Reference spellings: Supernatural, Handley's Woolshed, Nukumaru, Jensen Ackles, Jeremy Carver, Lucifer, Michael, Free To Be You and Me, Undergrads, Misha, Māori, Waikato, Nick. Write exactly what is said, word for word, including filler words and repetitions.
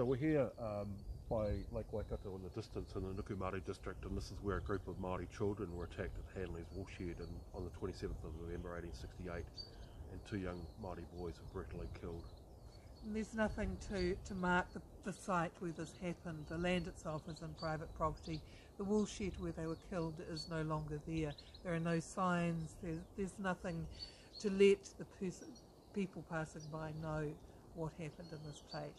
So we're here um, by Lake Waikato in the distance in the Nukumaru district, and this is where a group of Māori children were attacked at Handley's Woolshed and on the twenty-seventh of November eighteen sixty-eight, and two young Māori boys were brutally killed. And there's nothing to, to mark the, the site where this happened. The land itself is in private property. The woolshed where they were killed is no longer there. There are no signs. There's, there's nothing to let the person, people passing by know what happened in this place.